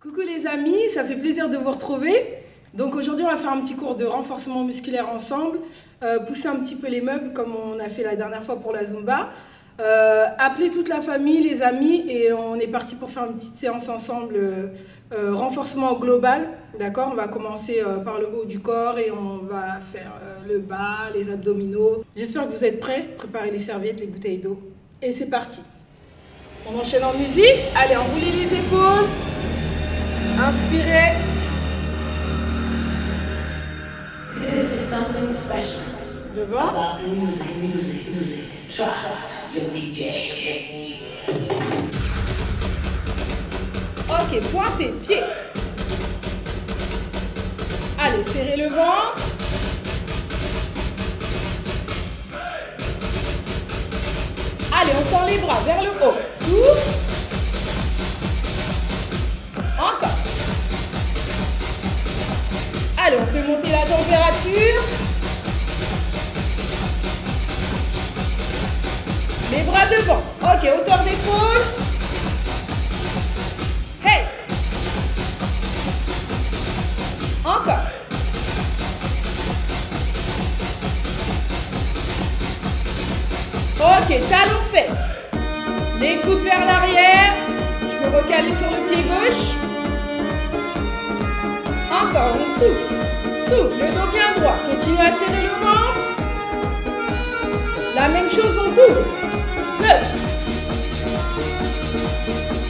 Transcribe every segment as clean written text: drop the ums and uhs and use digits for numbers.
Coucou les amis, ça fait plaisir de vous retrouver. Donc aujourd'hui on va faire un petit cours de renforcement musculaire ensemble, pousser un petit peu les meubles comme on a fait la dernière fois pour la Zumba, appeler toute la famille, les amis, et on est parti pour faire une petite séance ensemble, renforcement global, d'accord. On va commencer par le haut du corps et on va faire le bas, les abdominaux. J'espère que vous êtes prêts, préparez les serviettes, les bouteilles d'eau et c'est parti. On enchaîne en musique, allez enroulez les épaules. Inspirez. This is something special. Devant. About music, music, music. Trust your DJ. Ok, pointez, pieds. Allez, serrez le ventre. Allez, on tend les bras vers le haut. Souffle. Encore. Allez, on fait monter la température. Les bras devant. Ok, hauteur d'épaule. Hey. Encore. Ok, talons fesses. Les coudes vers l'arrière. Je peux recaler sur le pied gauche. Encore, on souffle, souffle, le dos bien droit, continue à serrer le ventre. La même chose, on double. Deux.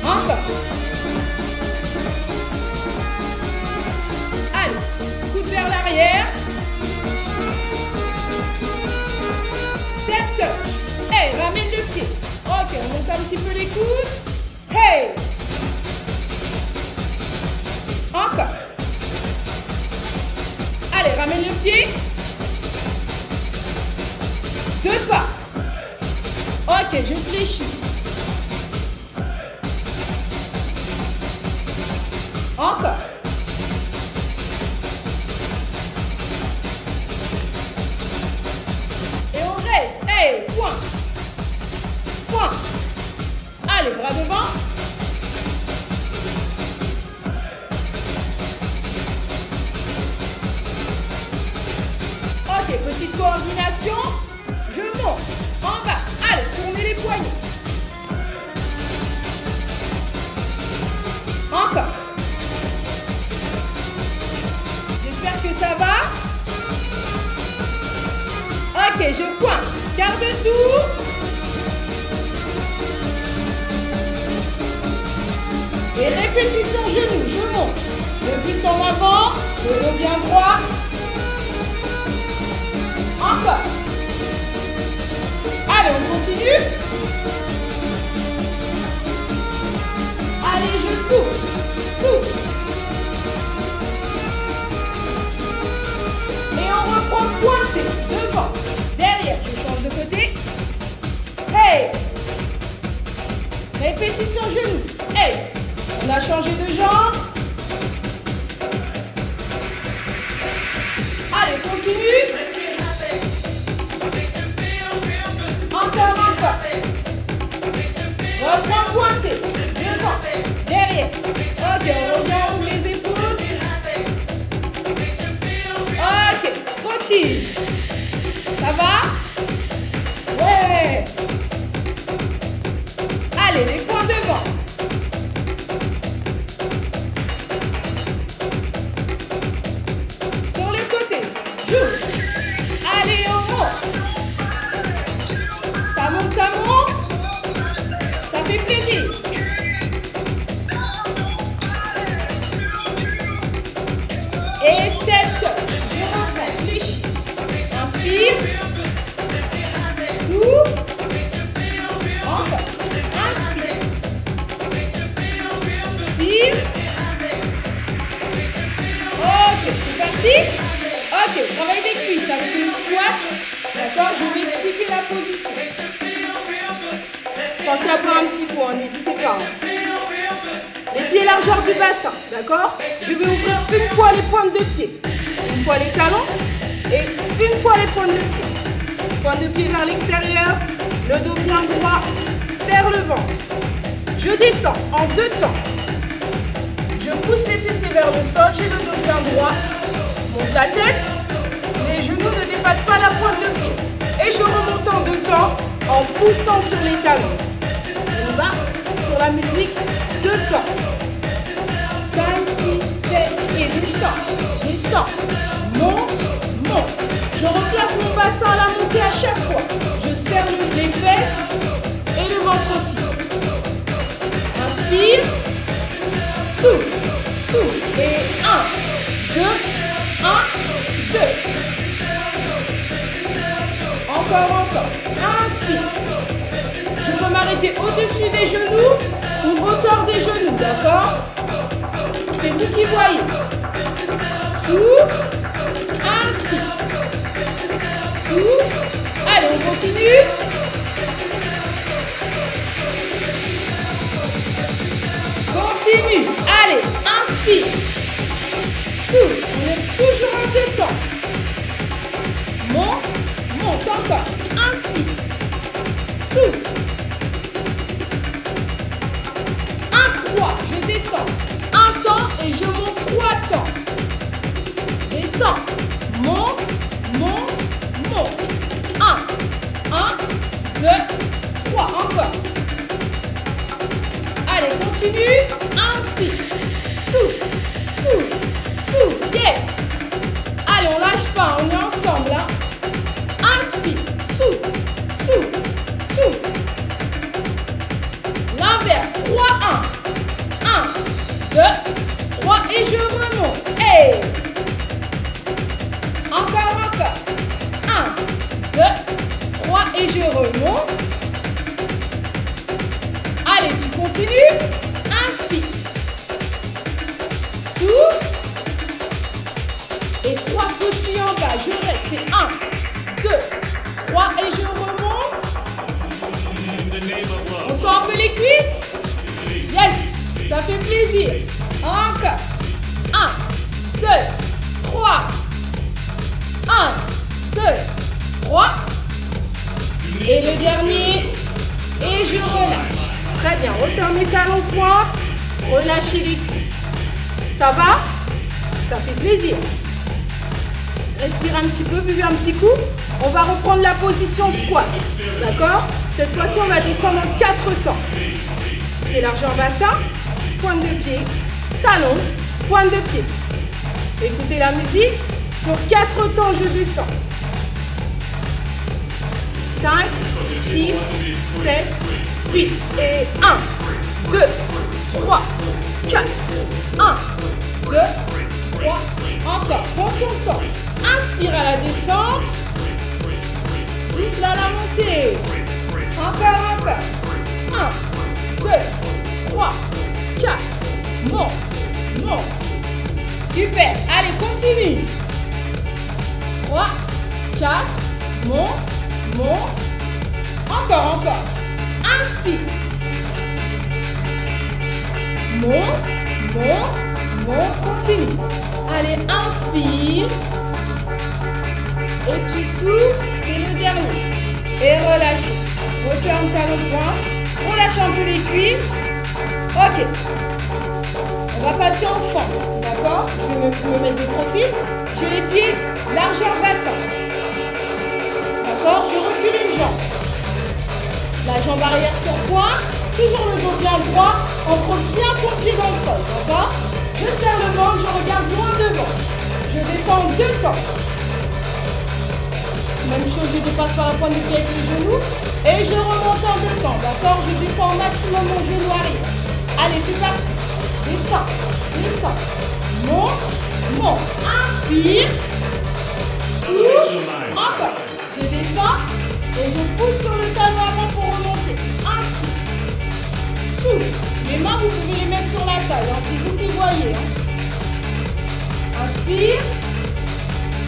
Encore. Allez, coude vers l'arrière. Step touch. Hey, ramène le pied. Ok, on monte un petit peu les coudes. Hey. Encore. Allez, ramène le pied. Deux pas. Ok, je fléchis. Encore. Et on reste. Hey, pointe. Pointe. Allez, bras devant. Petite coordination, je monte, en bas, allez, tournez les poignets. Encore. J'espère que ça va. Ok, je pointe, quart de tour. Et répétition genou, je monte. Le buste en avant, le dos bien droit. Encore. Allez, on continue. Allez, je souffle. Souffle. Et on reprend pointé. Devant. Derrière. Je change de côté. Hey. Répétition genou. Hey. On a changé de jambe. Allez, continue. Reprends pointé, devant, derrière. Ok, on revient où les épaules. Ok, trottine. Ça va? Ouais. Allez, les poings devant. Sur le côté, joue. Allez, on monte. Ça monte, ça monte. Ça fait plaisir. Et step touch. Je reprends, fléchis. Inspire. Souffle. Encore. Inspire. Inspire. Ok, c'est parti. Ok, travaille les cuisses avec une squat. D'accord, je vais expliquer la position. Pensez à boire un petit pot, n'hésitez pas. Les pieds largeur du bassin, d'accord? Je vais ouvrir une fois les pointes de pied, une fois les talons et une fois les pointes de pied. Pointe de pied vers l'extérieur, le dos bien droit, serre le ventre. Je descends en deux temps. Je Monte la tête. Les genoux ne dépassent pas la pointe de pied. Et je remonte en deux temps en poussant sur les talons. On va sur la musique deux temps. 5, 6, 7 et descend. Descend. Monte, monte. Je replace mon bassin à la montée à chaque fois. Je serre les fesses et le ventre aussi. Inspire. Souffle. Souffle. Et 1, 2, 1, 2. Encore. Inspire. Je peux m'arrêter au-dessus des genoux ou hauteur des genoux, d'accord? C'est vous qui voyez. Souffle. Inspire. Souffle. Allez, on continue. Continue. Allez, inspire. Souffle. On est toujours en deux temps. Monte, monte encore. Inspire. Souffle. 1, 3. Je descends. Un temps et je monte 3 temps. Descends. Monte, monte, monte. 1, 1, 2, 3. Encore. Allez, continue. Inspire. Souffle. Souffle. Souffle. Yes. Allez, on lâche pas. On est ensemble. Hein? Inspire. Souffle. Souffle. Souffle. L'inverse. 3, 1. 1, 2, 3. Et je remonte. Hey. Encore, encore. 1, 2, 3. Et je remonte. Allez, tu continues. Inspire. Souffle. Et 3 petits en bas. Je reste. C'est 1, 2, 3 et je remonte. On sent un peu les cuisses. Yes, ça fait plaisir. Encore. 1, 2, 3. 1, 2, 3. Et le dernier. Et je relâche. Très bien, refermez les talons droits, relâchez les cuisses. Ça va? Ça fait plaisir. Respirez un petit peu, buvez un petit coup. On va reprendre la position squat, d'accord? Cette fois-ci, on va descendre en 4 temps. Pied largeur bassin, pointe de pied, talon, pointe de pied. Écoutez la musique. Sur 4 temps, je descends. 5, 6, 7, 8 et 1, 2, 3, 4, 1, 2, 3, encore, prends ton temps, inspire à la descente, souffle à la montée, encore, encore, 1, 2, 3, 4, monte, monte, super, allez, continue, 3, 4, monte, monte, encore, encore. Inspire. Monte, monte, monte. Continue. Allez, inspire. Et tu souffles. C'est le dernier. Et relâche. Referme ta main. Relâche un peu les cuisses. Ok. On va passer en fente. D'accord? Je vais me mettre de profil. J'ai les pieds largeur bassin. D'accord? Je recule une jambe. La jambe arrière sur point, toujours le dos bien droit, on prend bien ton pied dans le sol, d'accord? Je serre le ventre, je regarde loin devant. Je descends en deux temps. Même chose, je dépasse par la pointe du pied avec les genoux et je remonte en deux temps, d'accord? Je descends au maximum mon genou arrière. Allez, c'est parti. Descends, descends. Monte, monte. Inspire. Souffle. Encore. Je descends. Et je pousse sur le talon avant pour remonter. Inspire. Souffle. Les mains, vous pouvez les mettre sur la taille. Hein. C'est vous qui voyez. Hein. Inspire.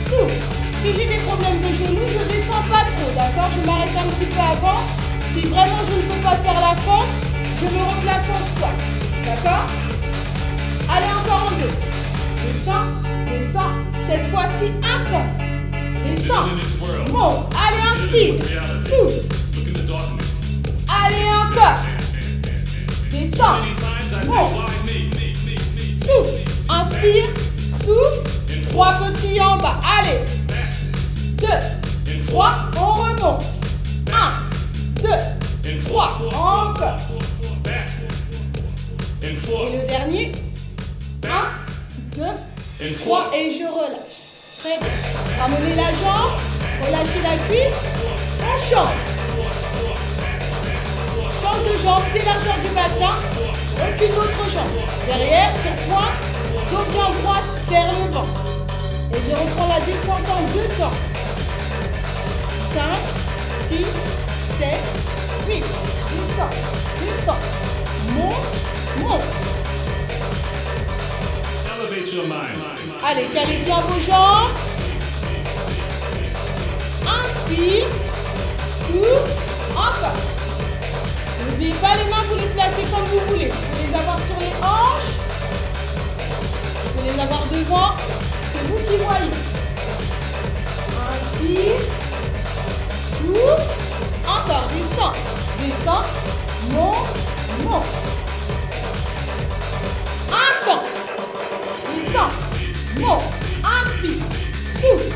Souffle. Si j'ai des problèmes de genoux, je ne descends pas trop. D'accord? Je m'arrête un petit peu avant. Si vraiment je ne peux pas faire la fente, je me replace en squat. D'accord? Allez, encore en deux. Descends. Descends. Cette fois-ci, un temps. Descends. Monte. Allez, inspire. Souffle. Allez, encore. Descends. Monte. Souffle. Inspire. Souffle. 3 petits en bas, allez, 2, 3, on remonte, 1, 2, 3, encore, et le dernier, 1, 2, 3, et je relâche, très bien, ramenez la jambe, relâchez la cuisse, on change, change de jambe, pied largeur du bassin, aucune autre jambe, derrière, sur pointe, dos bien droit, serre le ventre. Et je reprends la descente en 2 temps. 5, 6, 7, 8. Descends, descends. Monte, monte. Elevate your mind. Allez, calez bien vos jambes. Inspire. Souffle. Encore. N'oubliez pas les mains, vous les placez comme vous voulez. Vous pouvez les avoir sur les hanches. Vous pouvez les avoir devant. C'est vous qui voyez. Inspire. Souffle. Encore. Descends. Descends. Monte. Monte. Un temps. Descends. Monte. Inspire. Souffle.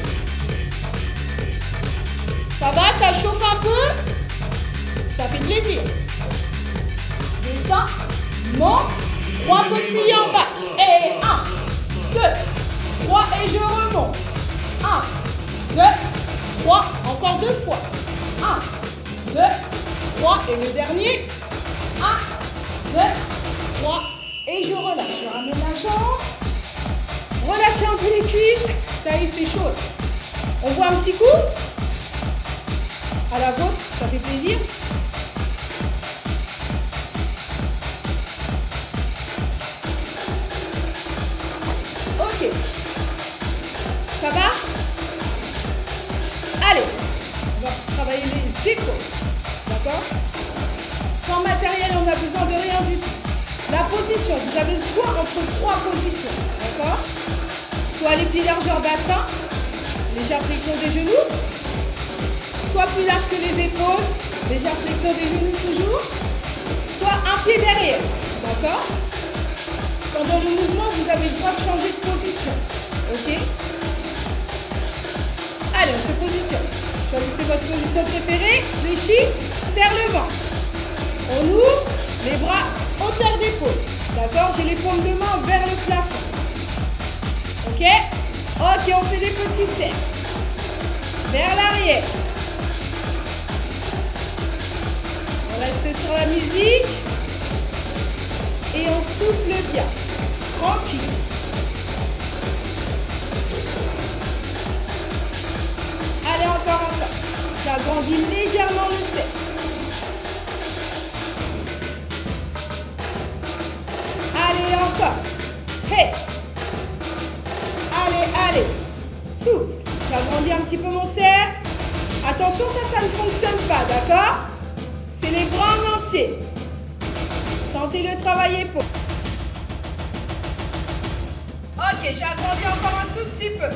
Ça va? Ça chauffe un peu? Ça fait plaisir. Descends. Monte. 3 petits en bas. Et 1, 2, 3 et je remonte. 1, 2, 3, encore 2 fois. 1, 2, 3 et le dernier. 1, 2, 3 et je relâche. Je ramène la jambe. Relâchez un peu les cuisses. Ça y est, c'est chaud. On voit un petit coup. À la vôtre, ça fait plaisir. Ça va? Allez, on va travailler les épaules, d'accord? Sans matériel, on n'a besoin de rien du tout. La position, vous avez le choix entre 3 positions, d'accord? Soit les pieds largeur bassin, légère flexion des genoux, soit plus large que les épaules, légère flexion des genoux toujours, soit un pied derrière, d'accord? Pendant le mouvement, vous avez le droit de changer de position, ok? Allez, on se positionne. Choisissez votre position préférée. Fléchis, serre le ventre. On ouvre les bras, hauteur d'épaule. D'accord? J'ai les paumes de main vers le plafond. Ok? Ok, on fait des petits serres. Vers l'arrière. On reste sur la musique. Et on souffle bien. Tranquille. Allez, encore, encore. J'agrandis légèrement le cercle. Allez, encore. Hey. Allez, allez. Souffle. J'agrandis un petit peu mon cercle. Attention, ça ne fonctionne pas, d'accord? C'est les bras en entier. Sentez le travail épaule. Ok, j'agrandis encore un tout petit peu.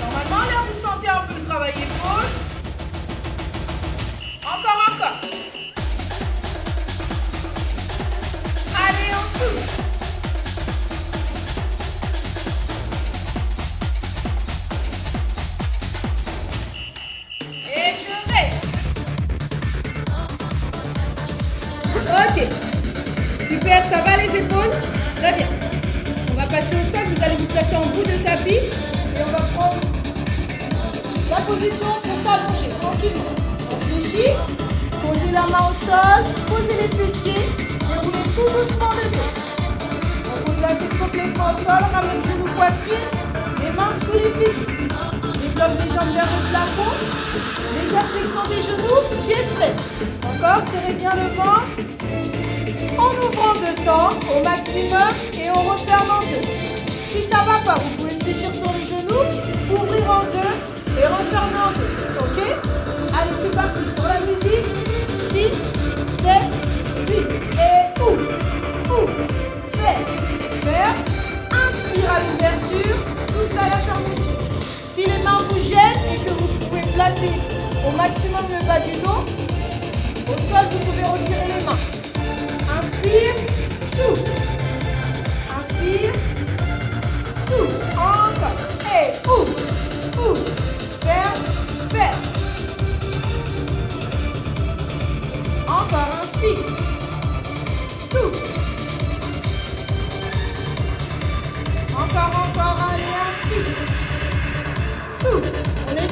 Normalement, là, vous sentez un peu le travail épaule. Encore, encore. Allez, on souffle. Et je reste. Ok. Super, ça va les épaules? Très bien. On va passer au sol. Vous allez vous placer en bout de tapis. Et on va prendre la position pour s'allonger tranquillement. On fléchit, posez la main au sol, posez les fessiers, déroulez tout doucement le dos. On pose la tête complètement au sol, ramène le genou poitrine, les mains sous les fessiers. Développe les jambes vers le plafond, légère flexion des genoux, pieds flex. Encore, serrez bien le ventre. En ouvrant 2 temps au maximum et on referme en 2. Si ça ne va pas, vous pouvez fléchir sur les genoux, ouvrir en 2 et refermer en 2. Ok? Allez, c'est parti. Sur la musique, 6, 7, 8. Et ouvre, ouvre, ferme. Inspire à l'ouverture, souffle à la fermeture. Si les mains vous gênent et que vous pouvez placer au maximum le bas du dos, au sol, vous pouvez retirer les mains. Inspire, souffle. Inspire. Encore. Et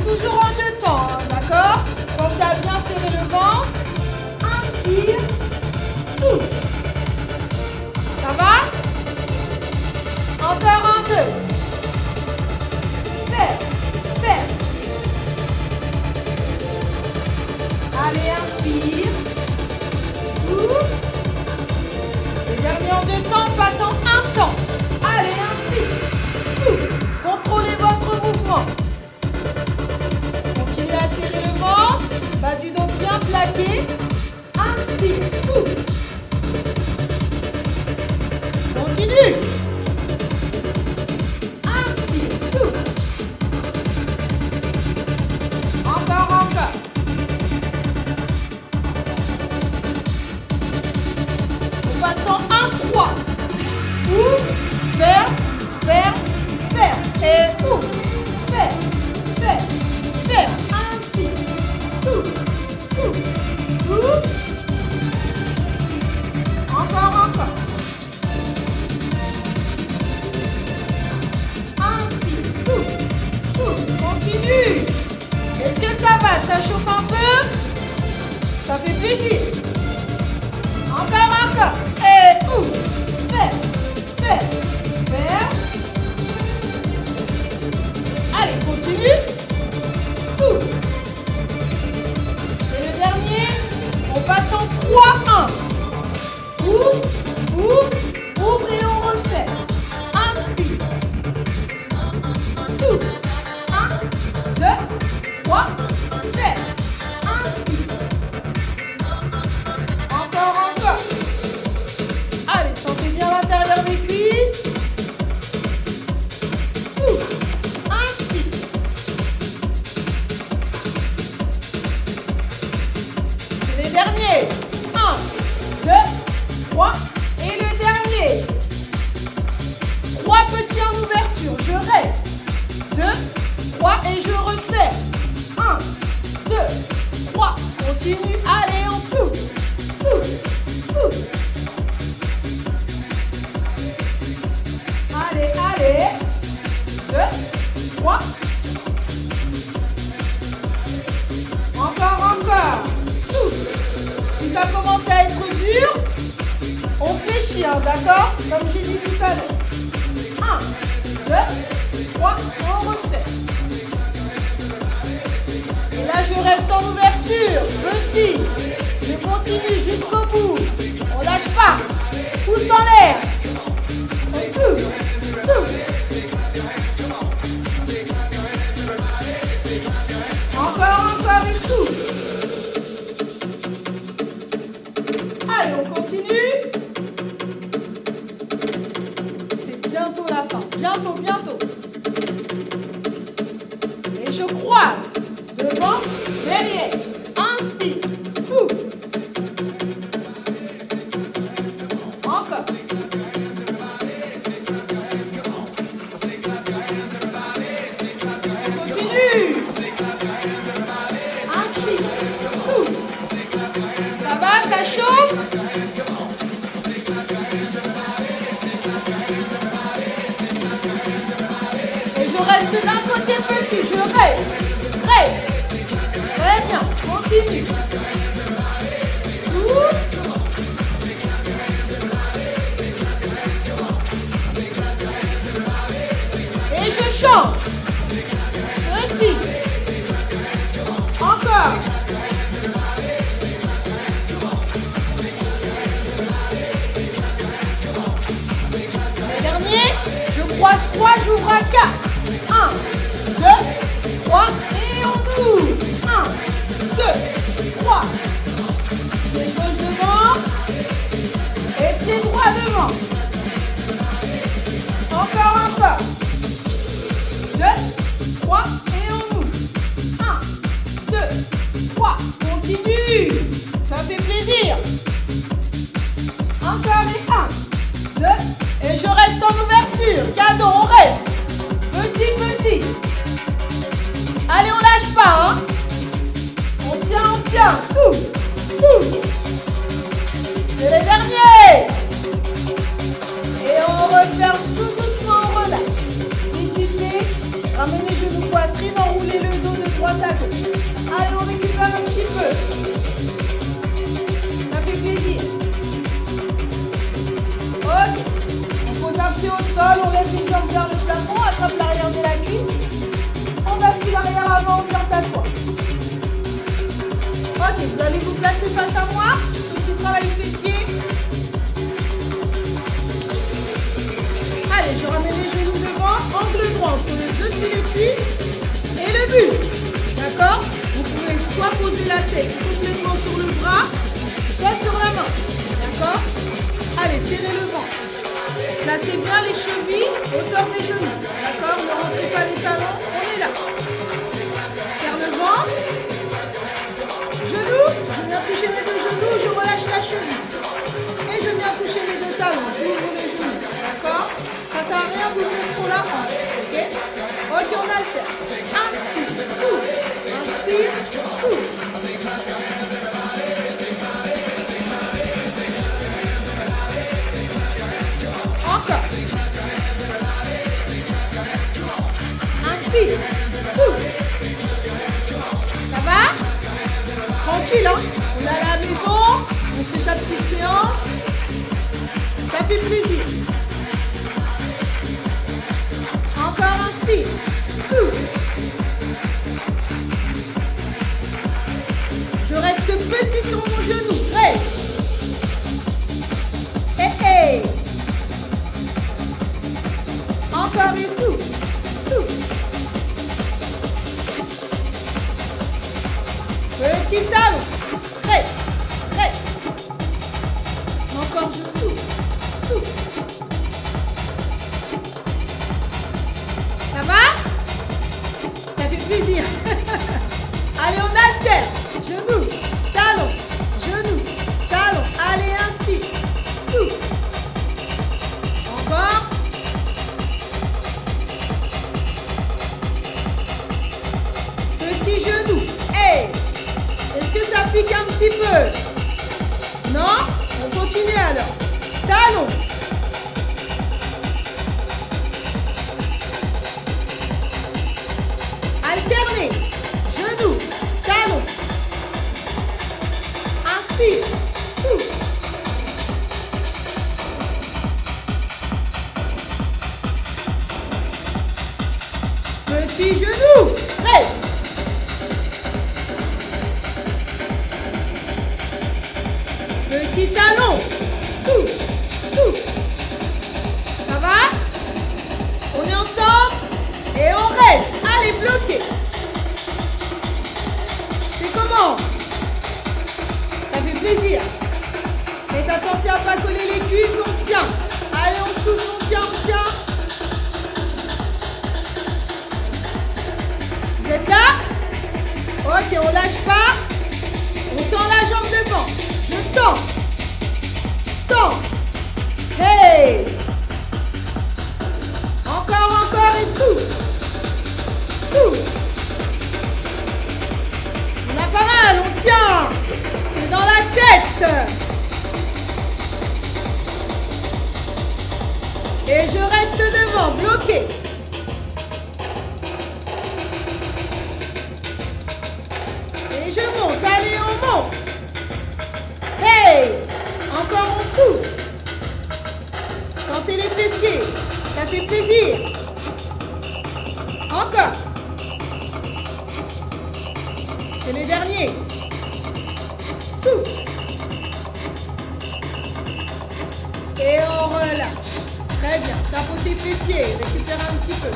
toujours en deux temps, hein, d'accord? Pensez à bien serrer le ventre. Inspire, souffle. Ça va? Encore en deux. Fais, fais. Allez, inspire, souffle. Les derniers en deux temps, passe en un temps. Allez, inspire, souffle. Contrôlez votre mouvement. Continuez à serrer le ventre. Bas du dos bien plaqué. Inspire, souffle. Continue. Inspire, souffle. Encore, encore. Nous passons à 3. Ouvre, ferme, ferme. Et ouvre, ferme, ferme, ferme. Inspire, souffle, souffle, souffle. Encore, encore. Continue. Est-ce que ça va? Ça chauffe un peu? Ça fait plaisir. Encore, encore. Et ouf. Ferme, ferme, ferme. Allez, continue. Souffle. C'est le dernier. On passe en 3-1. Ouvre, ouvre, ouvre et on refait. Inspire. Souffle. 2, 3, ferme, inspire. Encore, encore. Allez, sentez bien l'intérieur des cuisses. Souffle, inspire. C'est les derniers. 1, 2, 3 et le dernier. 3 petits en ouverture, je reste. 2, 3 et je refais. 1, 2, 3. Continue. Allez, on souffle. Souffle. Souffle. Allez, allez. 2, 3. Encore, encore. Souffle. Si ça commence à être dur, on fléchit, hein, d'accord? Comme j'ai dit tout à l'heure. 1, 2, 3. On refait. Là, je reste en ouverture, petit, je continue jusqu'au bout, on lâche pas, pouce en l'air, on souffle, souffle, encore et souffle. Allez, on continue, c'est bientôt la fin, bientôt, bientôt, et je croise. Devant, derrière, inspire, souffle. Encore. Continue. Inspire, souffle. Ça va, ça chauffe. Et je reste d'un côté petit, je reste. Très bien, continue. Souffle. Et je chante. Petit. Encore. Le dernier, je croise 3, j'ouvre à 4. 1, 2, 3 et on ouvre. 1, 2, 3. Pied gauche devant et pied droit devant. Encore, encore. 2, 3 et on ouvre. 1, 2, 3. Continue. Ça fait plaisir. Encore et 1, 2 et je reste en ouverture. Cadeau, on reste. sol, on laisse ici en vers le plafond, attrape l'arrière de la cuisse, on bascule l'arrière avant, on vient s'asseoir. Ok, vous allez vous placer face à moi, petit travail fessier. Allez, je ramène les genoux devant, angle droit entre le dessus des cuisses et le buste. D'accord? Vous pouvez soit poser la tête complètement sur le bras, soit sur la main. D'accord? Allez, serrez le ventre. Placez bien les chevilles, hauteur des genoux. D'accord? Ne rentrez pas les talons, on est là. Serre le ventre. Genoux, je viens toucher mes deux genoux, je relâche la cheville. Et je viens toucher mes deux talons, j'ouvre mes genoux. D'accord? Ça sert à rien d'ouvrir trop la hanche. Ok? Ok, on alterne. Inspire, souffle. Inspire, souffle. Inspire, souffle. Ça va? Tranquille, hein? On est à la maison, on fait sa petite séance. Ça fait plaisir. Encore, inspire, souffle. Je reste petit sur mon genou. Reste. Hey, hey. Encore et souffle, souffle. Petit talon, reste, reste. Encore, je souffle, souffle. Ça va? Ça fait plaisir. Allez, on alterne. Genoux, talon, genoux, talon. Allez, inspire, souffle. Encore. Petit genou. Hey! Est-ce que ça pique un petit peu? Non? On continue alors. Talon. Alternez. Genou. Talon. Inspire. Souffle. Petit genou. Reste. Petit talon, souffle, souffle. Ça va? On est ensemble et on reste. Allez, bloquez. C'est comment? Ça fait plaisir. Faites attention à ne pas coller les cuisses, on tient. Allez, on souffle, on tient, on tient. Vous êtes là? Ok, on lâche pas. On tend la jambe devant. Je tends. Hey! Encore et souffle. Souffle. On a pas mal, on tient. C'est dans la tête. Et je reste devant, bloqué. Et je monte, allez, on monte. Hey! Encore, on souffle. Sentez les fessiers, ça fait plaisir. Encore. C'est les derniers. Souffle. Et on relâche. Très bien. Tapotez fessiers, récupérez un petit peu.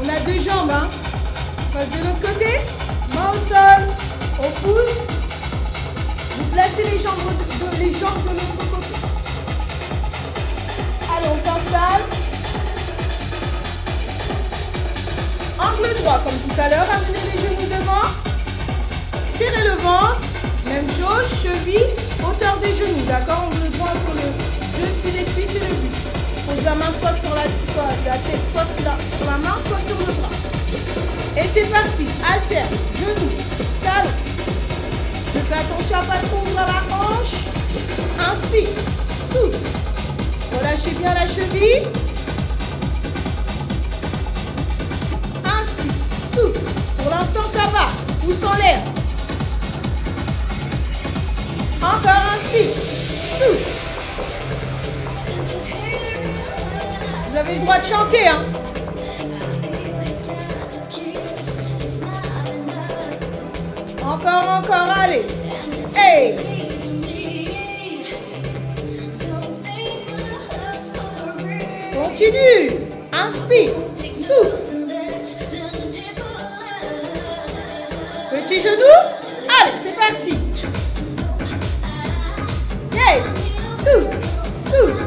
On a deux jambes, hein. On passe de l'autre côté. Main au sol. On pousse. Vous placez les jambes de l'autre côté. Allez, on s'installe. Angle droit, comme tout à l'heure. Amenez les genoux devant. Serrez le ventre. Même chose, cheville, hauteur des genoux. D'accord? Angle droit entre le dessus des cuisses et le buste. Pose la main soit sur la tête, soit sur la main, soit sur le bras. Et c'est parti. Alterne, genoux, talons. Je fais attention à ne pas tomber à la hanche. Inspire, souffle. Relâchez bien la cheville. Inspire, souffle. Pour l'instant, ça va. Pousse en l'air. Encore, inspire, souffle. Vous avez avez le droit de chanter, hein. Encore, encore, allez. Hey! Continue. Inspire. Souffle. Petit genou. Allez, c'est parti. Yes. Souffle. Souffle.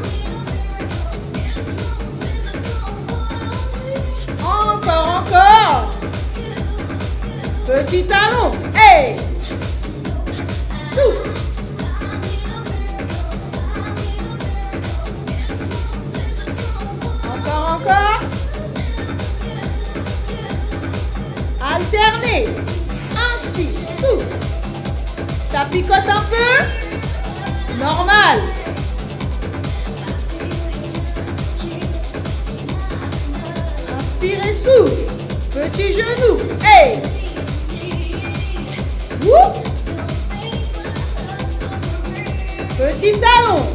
Encore, encore. Petit talon. Hey! Souffle. Encore, encore. Alternez. Inspire. Souffle. Ça picote un peu. Normal. Inspirez, souffle. Petit genou. Hey! Ouh. Petit talon.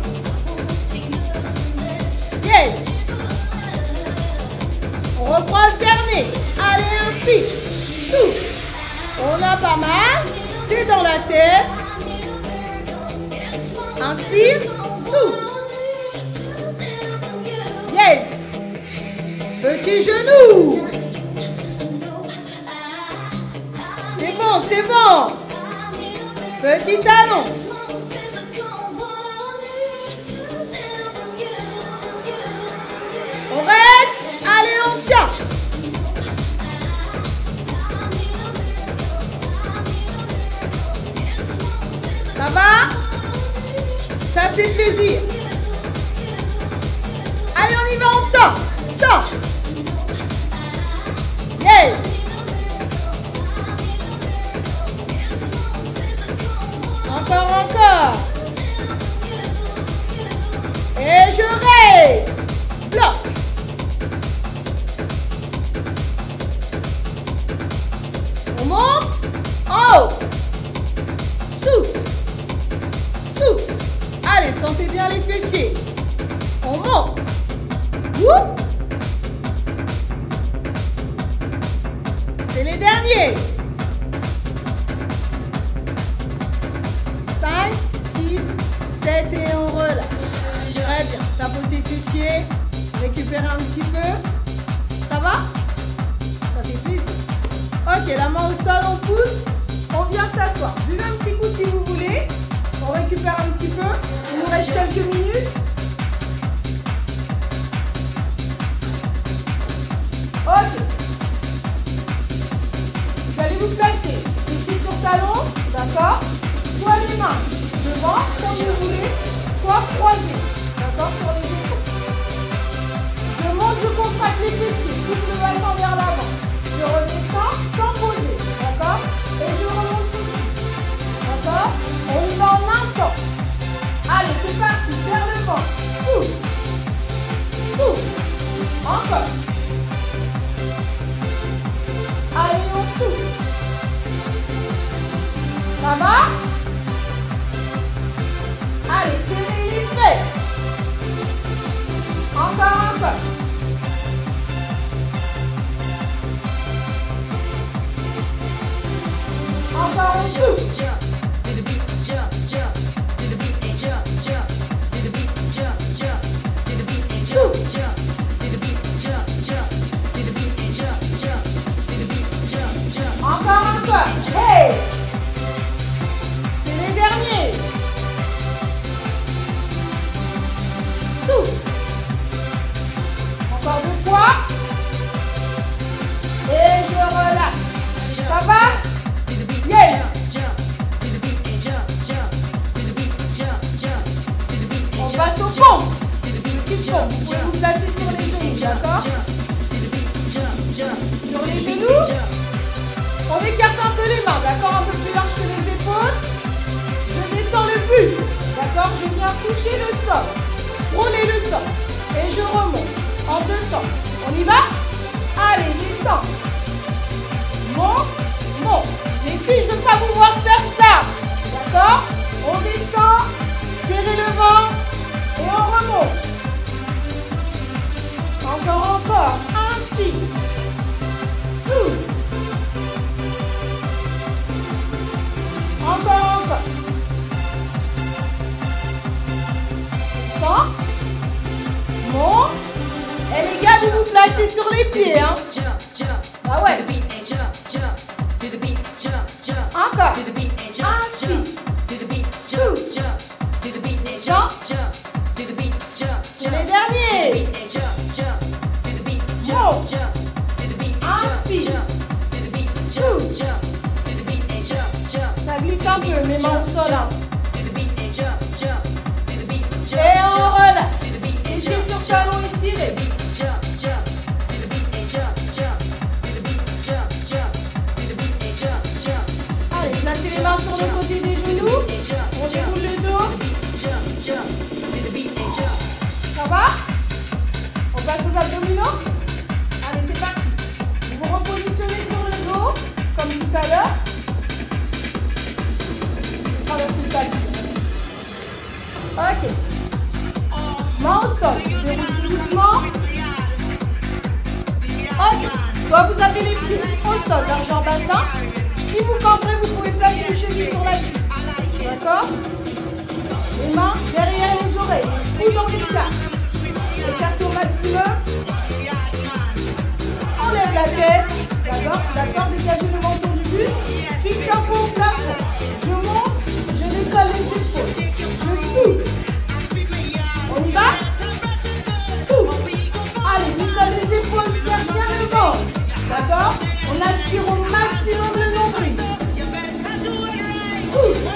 Yes. On reprend le dernier. Allez, inspire. Souffle. On a pas mal. C'est dans la tête. Inspire. Souffle. Yes. Petit genou. C'est bon, c'est bon. Petit talon. On reste. Allez, on tient. Ça va? Ça fait plaisir. Allez, on y va, on tend. Tend. Yeah. Encore, encore. Et je reste. Bloc. On monte. En haut. Souffle. Souffle. Allez, sentez bien les fessiers. On monte. C'est les derniers. 5, 6, 7 et on relâche. J'aimerais bien tapoter tes fessiers, récupérer un petit peu. Ça va? Ça fait plaisir. Ok, la main au sol, on pousse, on vient s'asseoir. Buvez un petit coup si vous voulez. On récupère un petit peu. Il nous reste quelques minutes. Ok. Vous allez vous placer ici sur talon, d'accord? Soit les mains devant, comme vous voulez, soit croisées, d'accord, sur les épaules. Je monte, je contracte les fessiers, pousse le bassin vers l'avant. Je redescends sans poser, d'accord, et je remonte tout de suite, d'accord. On y va en un temps. Allez, c'est parti, vers le ventre, souffle, souffle, encore. Allez, on souffle. Ça va? Allez, serrez les fesses. Encore, encore. Encore un jour. Encore, encore. Hey! C'est les derniers. Encore deux fois. Et je relâche. Ça va? Yes. On passe au pompe. Petite pompe. Vous pouvez vous placer sur les genoux, d'accord? Sur les genoux. On écarte un peu les mains, d'accord? Un peu plus large que les épaules. Je descends le buste, d'accord? Je viens toucher le sol. Frôlez le sol. Et je remonte. En deux temps. On y va? Allez, descends. Monte, monte. Les filles, je ne veux pas vous voir faire ça. D'accord? On descend. Serrez le ventre. Et on remonte. Encore. Inspire. Souffle. Encore. Descends. Monte. Et les gars, je vais vous placer sur les pieds. Hein. Bah ouais. Encore. Un peu, mais mains au sol. Et on relâche. Les pieds sur talons étirés. Allez, placez les mains sur le côté des genoux. On déroule le dos. Ça va? On passe aux abdominaux. Allez, c'est parti. Vous vous repositionnez sur le dos, comme tout à l'heure. Ok. Main au sol. Déroule doucement. Ok. Soit vous avez les pieds au sol, largeur bassin. Si vous cambrez, vous pouvez placer les chevilles sur la cuisse. D'accord? Les mains derrière les oreilles. Ou dans l'écart. Écartez au maximum. On lève la tête. D'accord? D'accord? Dégagez le menton du buste. Fixe un peu au plafond. Je monte. Je souffle. On y va. Souffle. Allez, décolle les épaules, serre bien le ventre. D'accord? On aspire au maximum le nombril. Souffle.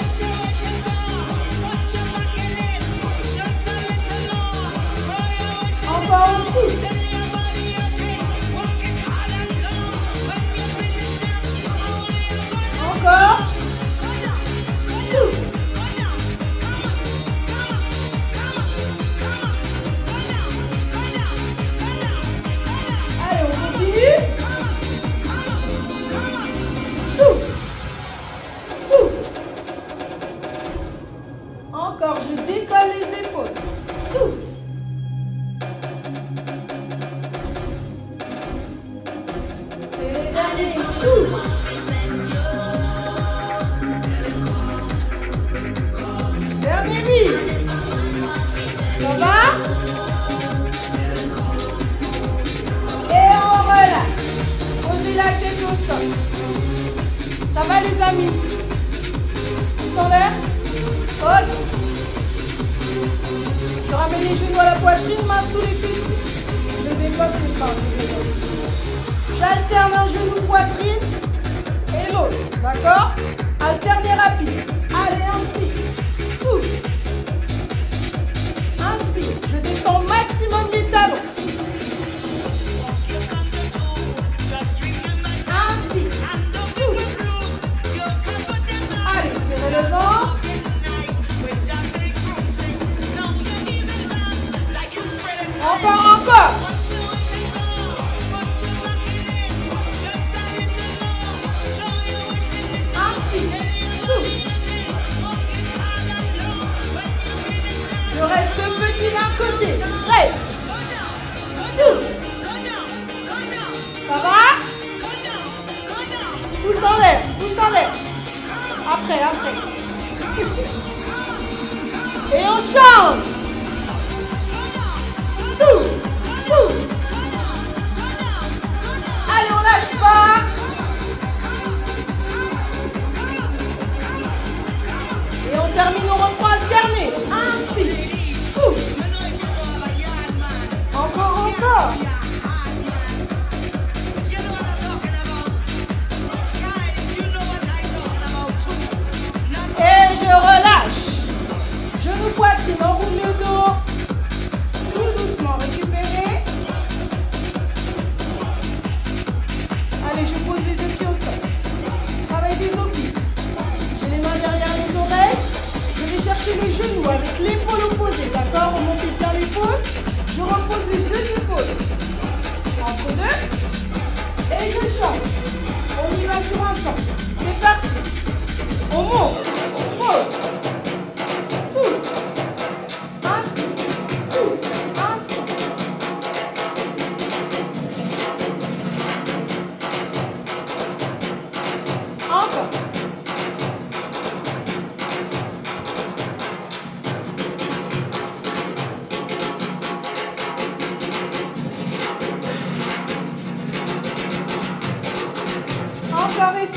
Encore on souffle. Encore. Souffle. Ça va les amis? Ils sont l'air? Ok. Je ramène les genoux à la poitrine, main sous les cuisses. Je développe les forces. J'alterne un genou poitrine et l'autre. D'accord? Alternez rapide. Allez, inspire. Souffle. Inspire. Je descends au maximum les talons. Encore. Inspire. Souffle. Je reste petit d'un côté. Reste. Souffle. Ça va? Pousse en l'air. Pousse en l'air. Après, après. Et on change. Souffle. Souffle. Allez, on lâche pas. Et on termine, on reprend alterné. Inspire. Souffle. Encore, encore. Et je relâche. Genou poitrine, on roule le dos. Tout doucement, récupérez. Je pose les deux pieds au sol. Travaille des obliques. J'ai les mains derrière les oreilles. Je vais chercher les genoux avec l'épaule opposée. D'accord? Remontez bien l'épaule. Je repose les deux épaules. Entre deux. Et je change. On y va sur un temps. C'est parti. On monte. On pose. Souffle. Inspire. Souffle. Inspire.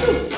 Étirement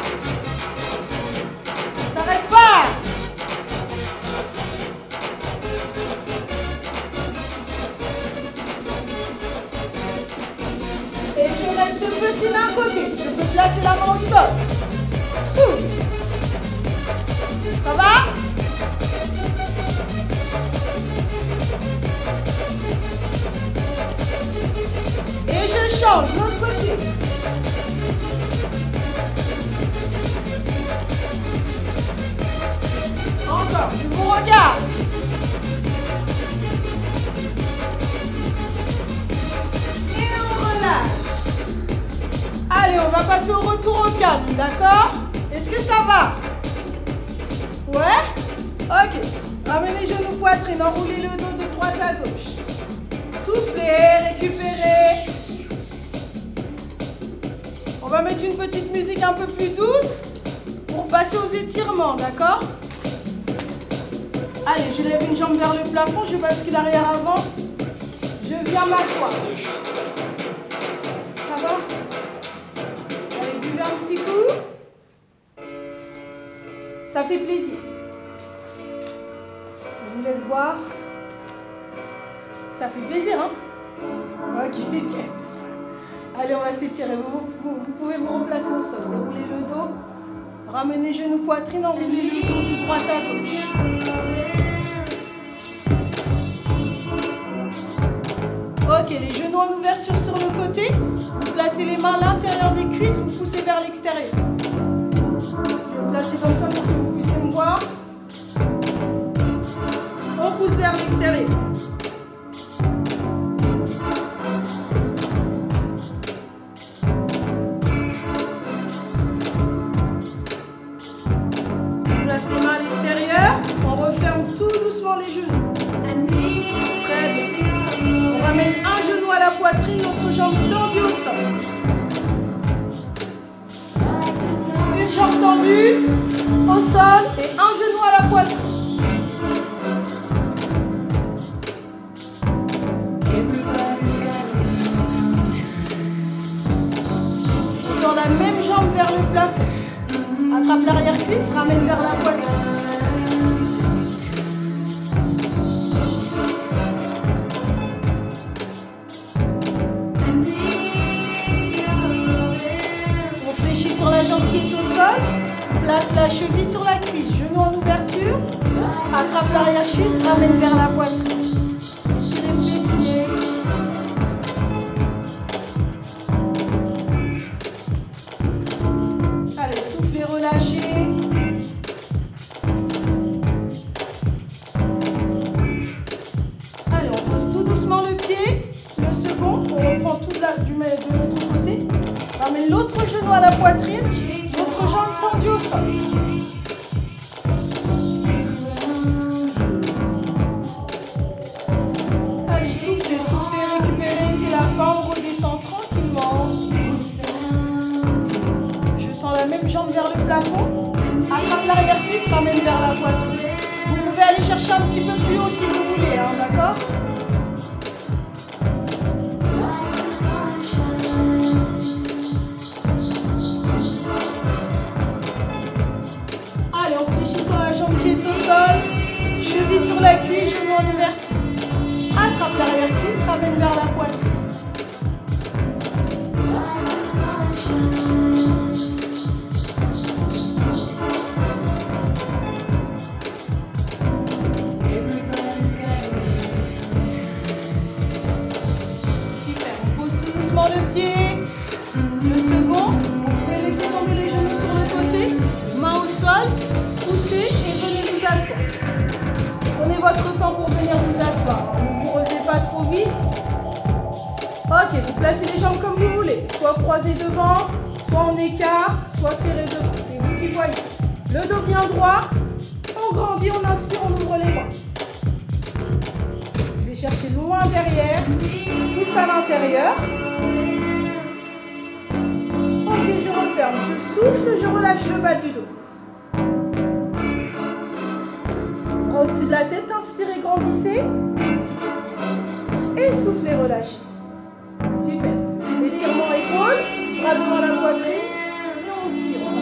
épaule, bras devant la poitrine, et on tire.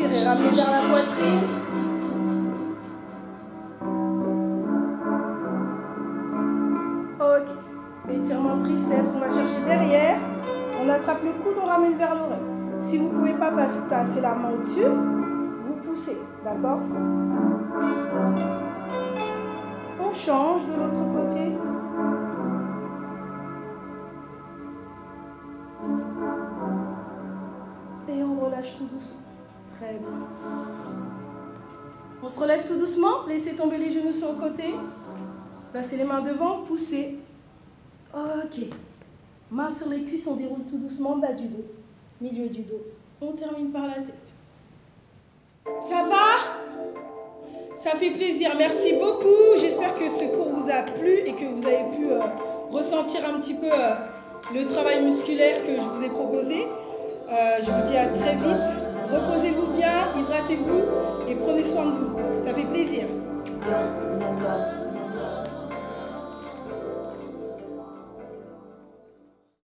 étire et ramener vers la poitrine. Ok, étirement triceps, on va chercher derrière. On attrape le coude, on ramène vers l'oreille. Si vous ne pouvez pas placer la main au-dessus, vous poussez, d'accord? On change de l'autre côté. Et on relâche tout doucement. Très bien. On se relève tout doucement. Laissez tomber les genoux sur le côté. Placez les mains devant. Poussez. Ok. Mains sur les cuisses. On déroule tout doucement. Bas du dos. Milieu du dos. On termine par la tête. Ça va? Ça fait plaisir. Merci beaucoup. J'espère que ce cours vous a plu et que vous avez pu ressentir un petit peu le travail musculaire que je vous ai proposé. Je vous dis à très vite, reposez-vous bien, hydratez-vous et prenez soin de vous, ça fait plaisir.